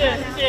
谢谢。